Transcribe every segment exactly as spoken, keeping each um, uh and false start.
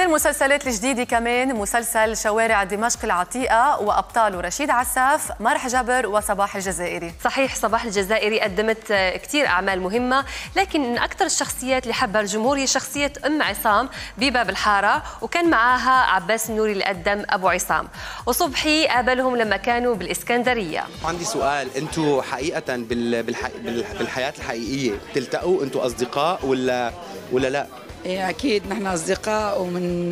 ومن المسلسلات الجديدة كمان مسلسل شوارع دمشق العتيقة وأبطاله رشيد عساف، مرح جبر وصباح الجزائري. صحيح، صباح الجزائري قدمت كتير أعمال مهمة، لكن من أكثر الشخصيات اللي حبها الجمهور هي شخصية أم عصام بباب الحارة، وكان معاها عباس النوري اللي قدم أبو عصام، وصبحي قابلهم لما كانوا بالإسكندرية. عندي سؤال، أنتوا حقيقة بالح... بالحياة الحقيقية تلتقوا؟ أنتوا أصدقاء ولا ولا لا؟ ايه اكيد نحن اصدقاء، ومن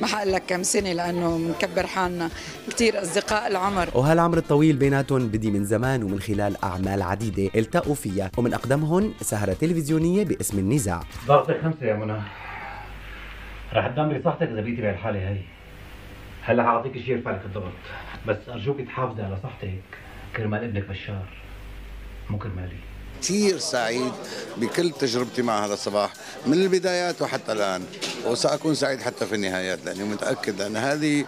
ما حقول لك كم سنه لانه منكبر حالنا كثير اصدقاء العمر. وهالعمر الطويل بيناتهم بدي من زمان، ومن خلال اعمال عديده التقوا فيها، ومن اقدمهم سهره تلفزيونيه باسم النزاع ضغطك. خمسه يا منى، رح تدمري صحتك اذا بقيتي بهالحاله هي. هلا حاعطيك شيء يرفع لك الضغط، بس ارجوك تحافظي على صحتك كرمال ابنك بشار مو كرمالي. كثير سعيد بكل تجربتي مع هذا الصباح من البدايات وحتى الآن، وسأكون سعيد حتى في النهايات، لأني متأكد أن هذه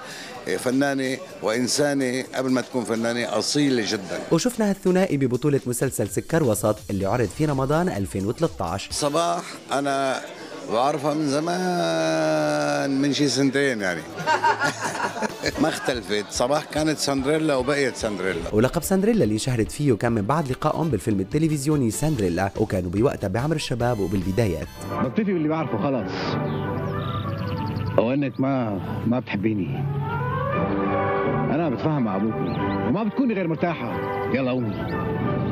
فنانة وإنسانة قبل ما تكون فنانة أصيلة جدا. وشفنا هالثنائي ببطولة مسلسل سكر وسط اللي عرض في رمضان ألفين وثلاثة عشر. صباح أنا بعرفها من زمان، من شي سنتين يعني. ما اختلفت، صباح كانت ساندريلا وبقيت ساندريلا. ولقب ساندريلا اللي شهرت فيه كان من بعد لقائهم بالفيلم التلفزيوني ساندريلا، وكانوا بوقتها بعمر الشباب وبالبدايات. بكتفي باللي بعرفه خلاص، وانك ما ما بتحبيني انا بتفاهم مع ابوك، وما بتكوني غير مرتاحه. يلا قومي.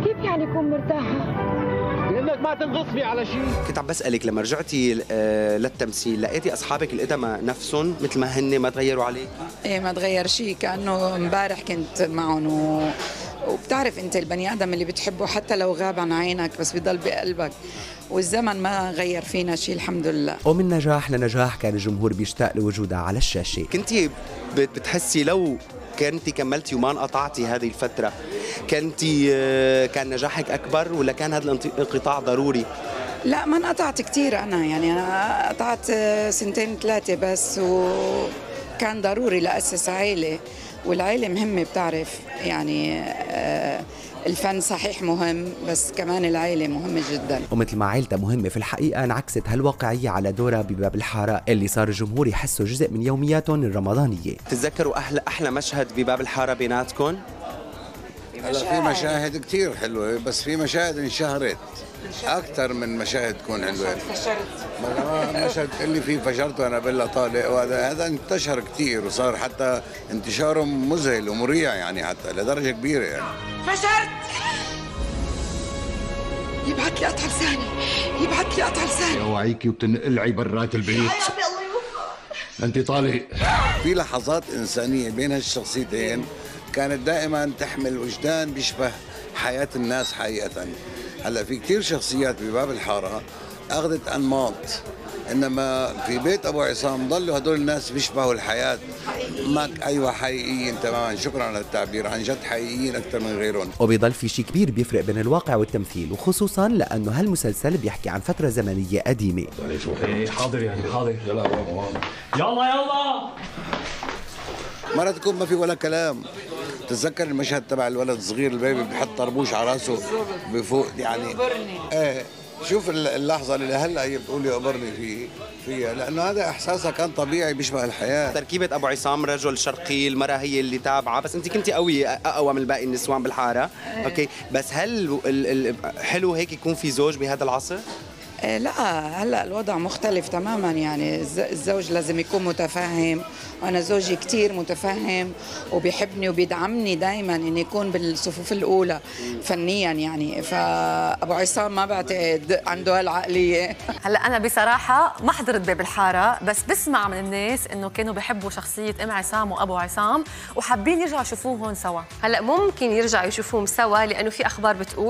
كيف يعني كون مرتاحه؟ لأنك ما تنغصبي على شيء. كنت عم بسألك لما رجعتي آه للتمثيل، لقيتي أصحابك القدما نفسهم مثل ما هن، ما تغيروا عليك؟ إيه ما تغير شيء، كأنه امبارح كنت معهم. و... وبتعرف أنت البني آدم اللي بتحبه حتى لو غاب عن عينك بس بيضل بقلبك، والزمن ما غير فينا شيء الحمد لله. ومن نجاح لنجاح كان الجمهور بيشتاق لوجودها على الشاشة. كنتي بتحسي لو كنتي كملتي وما انقطعتي هذه الفترة، كنتي كان نجاحك أكبر ولا كان هذا الانقطاع ضروري؟ لا ما انقطعت كثير أنا، يعني أنا قطعت سنتين ثلاثة بس، وكان ضروري لأسس عائلة، والعائلة مهمة بتعرف يعني. الفن صحيح مهم بس كمان العائلة مهمة جدا. ومثل ما عائلتها مهمة في الحقيقة، انعكست هالواقعية على دورها بباب الحارة اللي صار الجمهور يحسه جزء من يومياتهم الرمضانية. تتذكروا أحلى أحلى مشهد بباب الحارة بيناتكم؟ هلا في مشاهد كثير حلوة، بس في مشاهد انشهرت أكثر من مشاهد تكون حلوة. فشرت المشهد اللي فيه فشرت وأنا بلا طالق، وهذا هذا انتشر كثير وصار حتى انتشاره مذهل ومريع يعني، حتى لدرجة كبيرة يعني. فشرت يبعث لي قطع لساني، يبعث لي قطع لساني. اوعيكي وبتنقلعي برات البيت. انت طالق. في لحظات انسانيه بين هالشخصيتين كانت دائما تحمل وجدان بيشبه حياه الناس حقيقه. هلا في كثير شخصيات بباب الحاره اخذت انماط، انما في بيت ابو عصام ضلوا هدول الناس بيشبهوا الحياه. ما ايوه حقيقيين تماما، شكرا على التعبير، عن جد حقيقيين اكثر من غيرهم. وبيضل في شيء كبير بيفرق بين الواقع والتمثيل، وخصوصا لانه هالمسلسل بيحكي عن فتره زمنيه قديمه. حاضر يعني حاضر، يلا يلا يلا. مرة تكون ما في ولا كلام. تتذكر المشهد تبع الولد الصغير البيبي بيحط طربوش على راسه بفوق يعني؟ ايه شوف اللحظة اللي هلا هي بتقولي أبرني فيه فيها، لأنه هذا إحساسها كان طبيعي بيشبه الحياة. تركيبة أبو عصام رجل شرقي، المرأة هي اللي تابعة، بس أنت كنتي قوية أقوى من باقي النسوان بالحارة، أوكي، بس هل حلو هيك يكون في زوج بهذا العصر؟ لا هلا الوضع مختلف تماما، يعني الزوج لازم يكون متفهم، وانا زوجي كثير متفهم وبيحبني وبيدعمني دائما اني يكون بالصفوف الاولى فنيا يعني. فابو عصام ما بعتقد عنده هالعقليه. هلا انا بصراحه ما حضرت باب الحاره، بس بسمع من الناس انه كانوا بحبوا شخصيه ام عصام وابو عصام وحابين يرجعوا يشوفوهم سوا. هلا ممكن يرجعوا يشوفوهم سوا لانه في اخبار بتقول